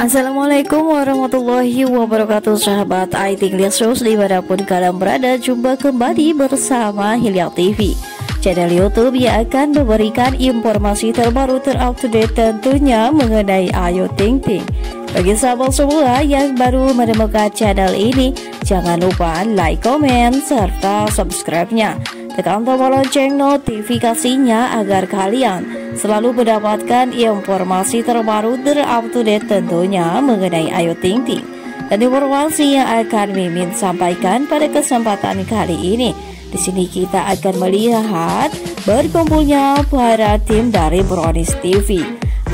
Assalamualaikum warahmatullahi wabarakatuh, sahabat Ayu Ting Ting dimanapun kalian berada. Jumpa kembali bersama Hilya TV channel YouTube yang akan memberikan informasi terbaru terupdate tentunya mengenai Ayu Ting Ting. Bagi sahabat semua yang baru menemukan channel ini, jangan lupa like, comment, serta subscribe-nya. Tekan tombol lonceng notifikasinya agar kalian selalu mendapatkan informasi terbaru terupdate tentunya mengenai Ayu Ting Ting. Dan informasi yang akan Mimin sampaikan pada kesempatan kali ini, di sini kita akan melihat berkumpulnya para tim dari Brownis TV.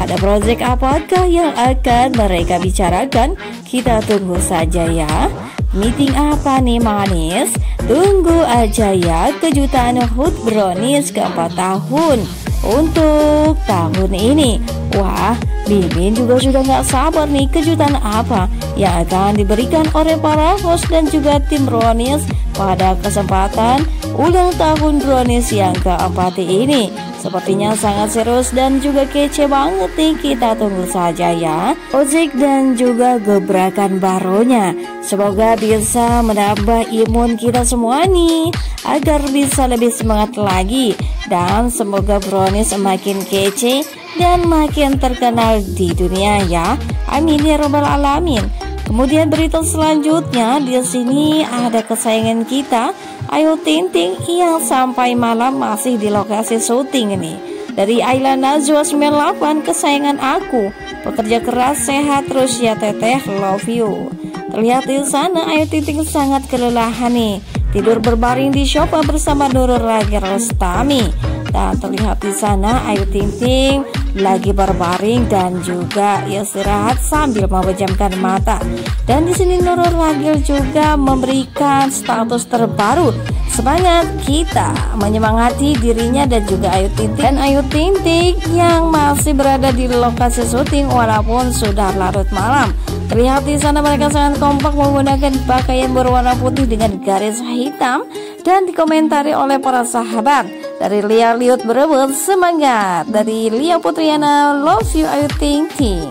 Ada proyek apakah yang akan mereka bicarakan? Kita tunggu saja ya. Meeting apa nih manis? Tunggu aja ya kejutan HUT Brownis keempat tahun untuk tahun ini. Wah, Mimin juga sudah nggak sabar nih kejutan apa yang akan diberikan oleh para host dan juga tim Brownis pada kesempatan ulang tahun Brownis yang keempat ini. Sepertinya sangat serius dan juga kece banget nih, kita tunggu saja ya ozik dan juga gebrakan barunya. Semoga bisa menambah imun kita semua nih agar bisa lebih semangat lagi, dan semoga Brownies makin kece dan makin terkenal di dunia ya, amin ya robbal alamin. Kemudian berita selanjutnya, di sini ada kesayangan kita Ayu Ting Ting yang sampai malam masih di lokasi syuting ini. Dari Ailana Nazwa 98, kesayangan aku, pekerja keras, sehat terus ya teteh, love you. Terlihat di sana Ayu Ting Ting sangat kelelahan nih, tidur berbaring di Shopee bersama Nurul Ragil Rustami. Dan terlihat di sana Ayu Ting Ting lagi berbaring dan juga istirahat sambil memejamkan mata. Dan di sini Nurul Ragil juga memberikan status terbaru, semangat kita menyemangati dirinya dan juga Ayu Ting Ting. Dan Ayu Ting Ting yang masih berada di lokasi syuting walaupun sudah larut malam. Terlihat di sana mereka sangat kompak menggunakan pakaian berwarna putih dengan garis hitam, dan dikomentari oleh para sahabat. Dari Lia Liut Berebut, semangat. Dari Lia Putriana, love you Ayu Ting Ting.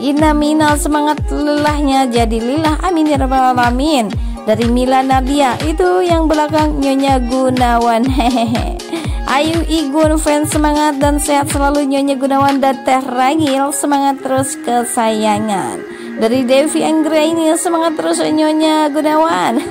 Ina Mina, semangat, lelahnya jadi lilah, amin ya rabbal alamin. Dari Mila Nadia, itu yang belakang Nyonya Gunawan, hehehe. Ayu Igun fans, semangat dan sehat selalu Nyonya Gunawan dan Teh Ragil, semangat terus kesayangan. Dari Devi Anggraini, semangat terus Nyonya Gunawan.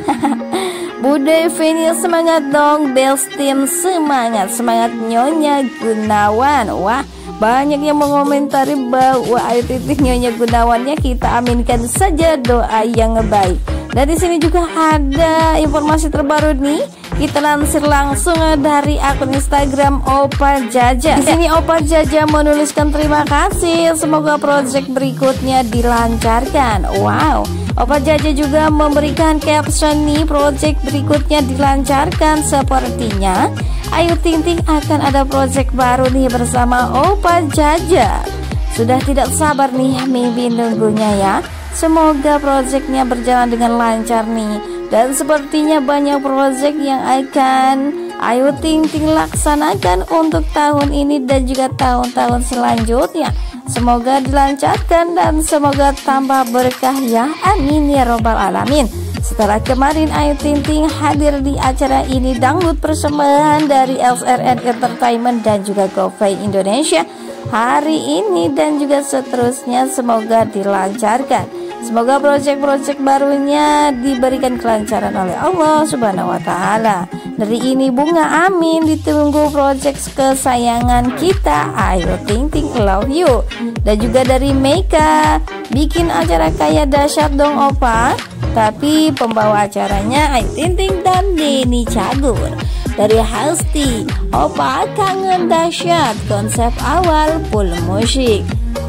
Bude Feni, semangat dong Bells Team, semangat Nyonya Gunawan. Wah, banyak yang mengomentari bahwa Ayu Ting Ting Nyonya Gunawannya, kita aminkan saja doa yang baik. Dan di sini juga ada informasi terbaru nih, kita lansir langsung dari akun Instagram Opa Jaja. Di sini Opa Jaja menuliskan terima kasih, semoga proyek berikutnya dilancarkan. Wow, Opa Jaja juga memberikan caption nih, proyek berikutnya dilancarkan, sepertinya Ayu Ting Ting akan ada proyek baru nih bersama Opa Jaja. Sudah tidak sabar nih Mimin nunggunya ya, semoga proyeknya berjalan dengan lancar nih. Dan sepertinya banyak proyek yang akan Ayu Ting Ting laksanakan untuk tahun ini dan juga tahun-tahun selanjutnya. Semoga dilancarkan dan semoga tambah berkah ya, amin ya robbal alamin. Setelah kemarin Ayu Ting Ting hadir di acara ini dangdut persembahan dari SRN Entertainment dan juga GoPay Indonesia, hari ini dan juga seterusnya semoga dilancarkan. Semoga proyek-proyek barunya diberikan kelancaran oleh Allah Subhanahu wa Ta'ala. Dari ini bunga, amin, ditunggu proyek kesayangan kita Ayu Ting Ting, love you. Dan juga dari Meika, bikin acara kayak Dahsyat dong Opa, tapi pembawa acaranya Ayu Ting Ting dan Deni Cagur. Dari Halsti, Opa kangen Dahsyat, konsep awal full musik.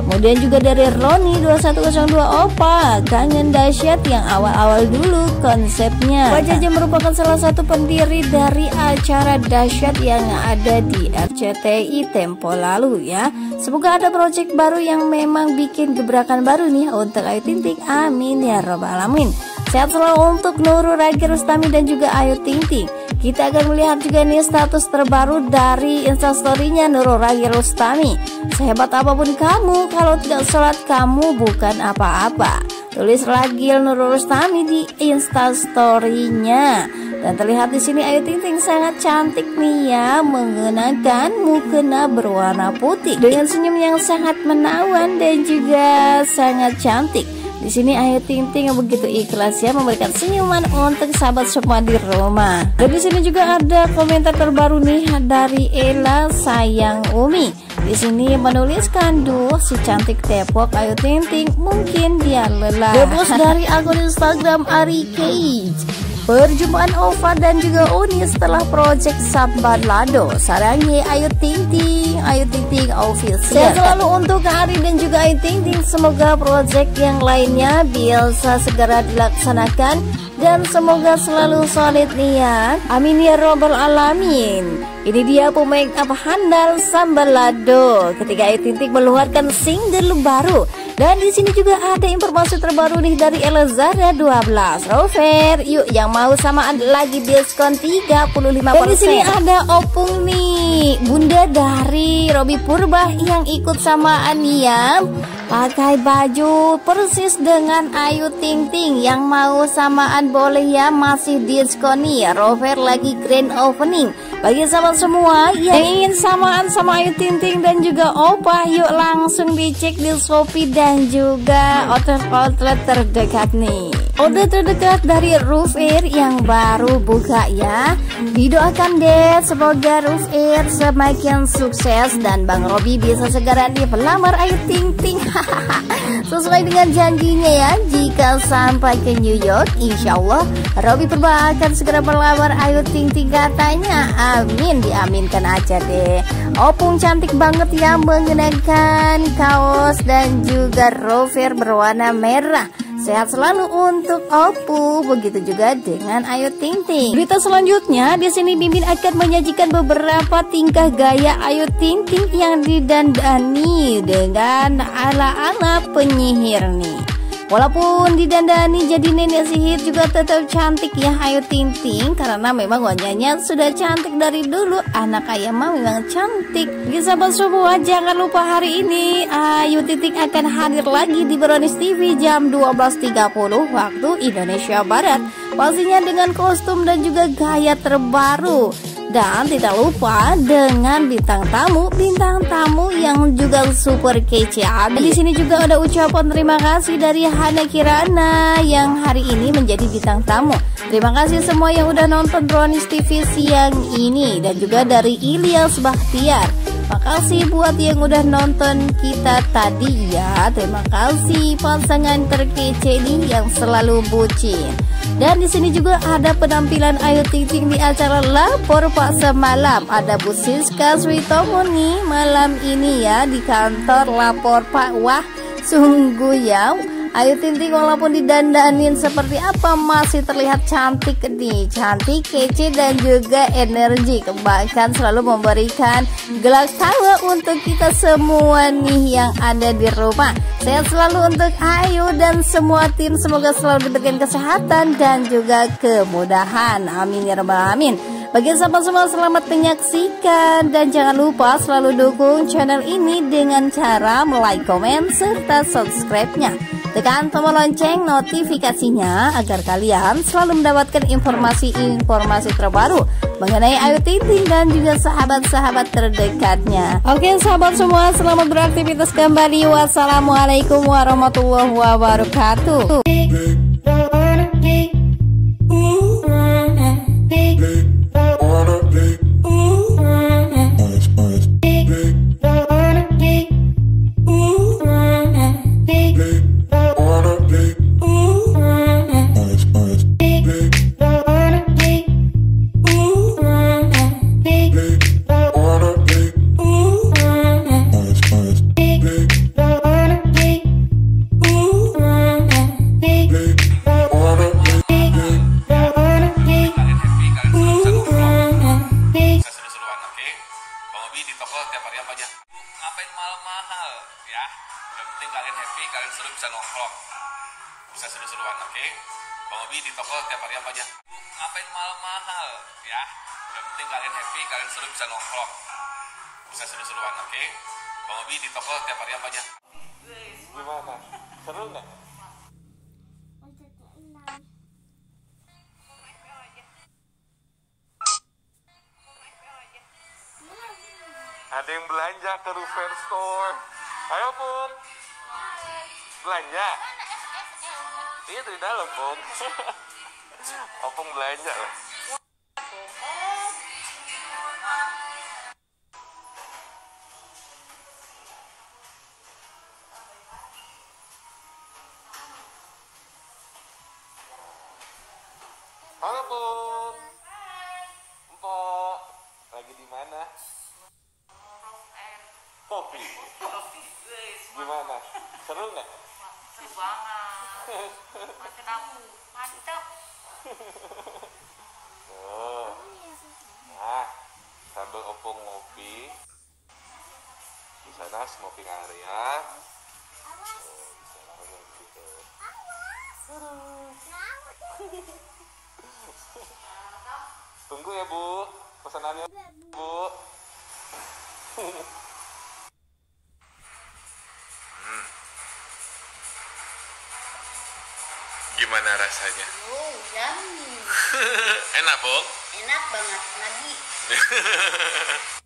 Kemudian juga dari Roni 2102, Opa kangen Dahsyat yang awal-awal dulu konsepnya. Opa Jaja merupakan salah satu pendiri dari acara Dahsyat yang ada di RCTI tempo lalu ya. Semoga ada proyek baru yang memang bikin gebrakan baru nih untuk Ayu Ting Ting, amin ya robbal alamin. Sehat selalu untuk Nurul Ragil Rustami dan juga Ayu Ting Ting. Kita akan melihat juga nih status terbaru dari instastorynya Nurul Ragil Rustami. Sehebat apapun kamu, kalau tidak sholat kamu bukan apa-apa. Tulis Ragil Nurul Rustami di instastorynya. Dan terlihat di sini Ayu Ting Ting sangat cantik nih ya, mengenakan mukena berwarna putih dengan senyum yang sangat menawan dan juga sangat cantik. Di sini Ayu Ting Ting yang begitu ikhlas ya, memberikan senyuman untuk sahabat semua di rumah. Dan di sini juga ada komentar terbaru nih dari Ella Sayang Umi. Di sini menuliskan, duh si cantik Depok Ayu Ting Ting mungkin dia lelah. Bebas dari akun Instagram Ari Cage. Perjumpaan Ova dan juga Uni setelah project Sambal Lado. Sarangnya Ayu Ting Ting, Ayu Ting Ting official. Saya selalu untuk Ari dan juga Ayu Ting Ting. Semoga project yang lainnya bisa segera dilaksanakan dan semoga selalu solid nih ya. Amin ya robbal alamin. Ini dia pemain up handal Sambal Lado ketika Ayu Ting Ting meluarkan single baru. Dan di sini juga ada informasi terbaru nih dari Elazara 12. Ruver, yuk yang mau sama ada lagi diskon 35%. Dan di sini ada opung nih, bunda dari Robby Purba yang ikut sama Aniam. Pakai baju persis dengan Ayu Ting Ting. Yang mau samaan boleh ya, masih diskon nih. Ruver lagi grand opening. Bagi sahabat semua yang ingin samaan sama Ayu Ting Ting dan juga Opa, yuk langsung dicek di Shopee dan juga outlet terdekat nih. Order terdekat dari Rufir yang baru buka ya. Didoakan deh semoga Rufir semakin sukses dan Bang Robby bisa segera di pelamar Ayu Ting Ting. Sesuai dengan janjinya ya, jika sampai ke New York, insya Allah Robby Purba akan segera pelamar Ayu Ting Ting katanya. Amin, diaminkan aja deh. Opung cantik banget ya, mengenakan kaos dan juga Rufir berwarna merah. Sehat selalu untuk Opu, begitu juga dengan Ayu Ting Ting. Berita selanjutnya, di sini Mimin akan menyajikan beberapa tingkah gaya Ayu Ting Ting yang didandani dengan ala-ala penyihir nih. Walaupun didandani jadi nenek sihir juga tetap cantik ya Ayu Ting Ting, karena memang wajahnya sudah cantik dari dulu. Anak ayam memang cantik. Sahabat semua, jangan lupa hari ini Ayu Ting Ting akan hadir lagi di Brownis TV jam 12.30 waktu Indonesia Barat. Pastinya dengan kostum dan juga gaya terbaru. Dan tidak lupa dengan bintang tamu yang juga super kece abis. Di sini juga ada ucapan terima kasih dari Hana Kirana yang hari ini menjadi bintang tamu. Terima kasih semua yang udah nonton Brownis TV siang ini. Dan juga dari Ilyas Bakhtiar, makasih buat yang udah nonton kita tadi ya. Terima kasih pasangan terkece ini yang selalu bucin. Dan di sini juga ada penampilan Ayu Ting Ting di acara Lapor Pak semalam. Ada Bu Siska Switomoni malam ini ya di kantor Lapor Pak. Wah, sungguh ya. Ayu Ting Ting walaupun didandanin seperti apa masih terlihat cantik nih. Cantik, kece dan juga energi. Bahkan selalu memberikan gelak tawa untuk kita semua nih yang ada di rumah. Sehat selalu untuk Ayu dan semua tim, semoga selalu diberikan kesehatan dan juga kemudahan. Amin ya rabbal alamin. Bagi sahabat semua selamat menyaksikan dan jangan lupa selalu dukung channel ini dengan cara like, komen serta subscribe-nya. Tekan tombol lonceng notifikasinya agar kalian selalu mendapatkan informasi terbaru mengenai Ayu Ting Ting dan juga sahabat-sahabat terdekatnya. Oke sahabat semua, selamat beraktivitas kembali. Wassalamualaikum warahmatullahi wabarakatuh. Yang penting kalian happy, kalian seru bisa nongkrong, bisa seru-seruan, oke? Bang Obi di toko tiap hari apa aja? Bu, ngapain mahal-mahal ya? Yang penting kalian happy, kalian seru bisa nongkrong, bisa seru-seruan, oke? Okay? Bang Obi di toko tiap hari apa aja? Gimana? Seru nggak? Ada yang belanja ke Ruver Store. Ayo Pung, belanja. Iya dari dalam Pung. Opung belanja lah. Halo Pung. Empok lagi di mana? Kopi. Gimana? Seru nggak? Seru banget. Makan aku. Mantap. Tuh. Nah, sambil opung ngopi. Di sana smoking area. Tuh, di sana ada gitu. Tunggu ya, Bu. Pesanannya, Bu. Gimana rasanya? Oh, yummy. Enak, Bong? Enak banget, lagi.